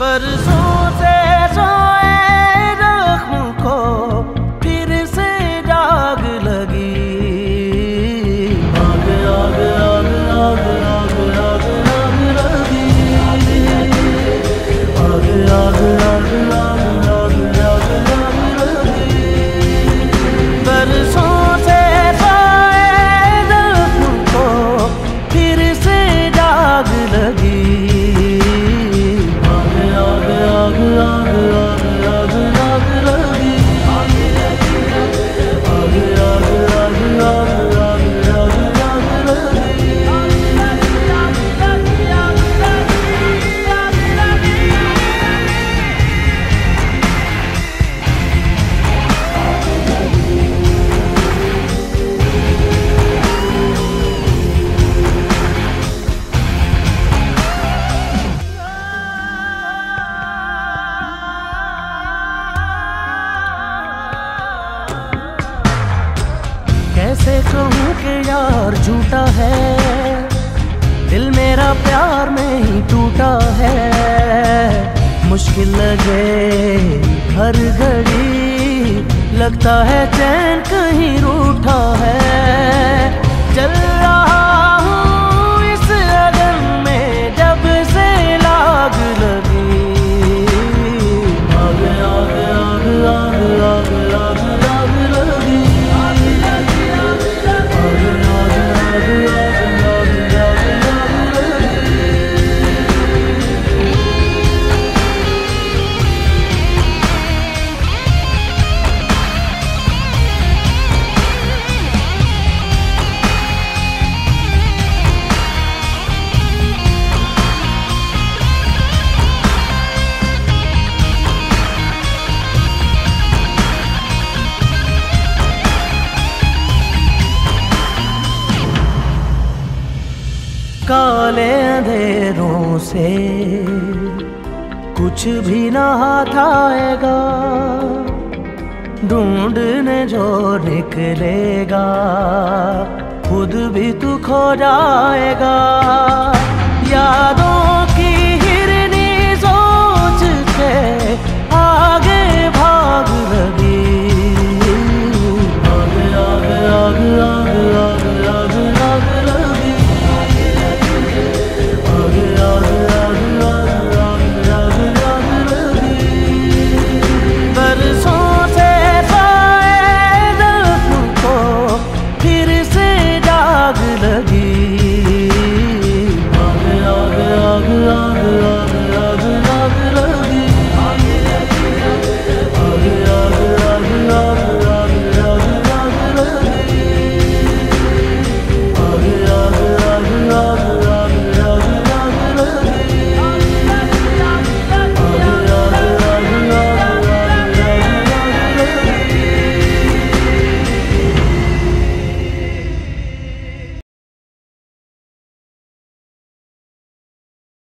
बरसों से सोए जख्म को फिर से आग लगी, आग आग आग आग आग आग आग लगी, आग आग आग आग आग आग लगी। बरसों से सोए जख्म को फिर से आग लगी। कैसे कहूँ कि यार झूठा है, दिल मेरा प्यार में ही टूटा है। मुश्किल लगे हर घड़ी, लगता है चैन कहीं रूठा है। चल रहा हूँ इस अगन में जब से लाग लगी, आग आग आग आग आग आग आग लगी। काले अंधेरों से कुछ भी ना हाथ आएगा, ढूंढने जो निकलेगा खुद भी तू खो जाएगा। यादों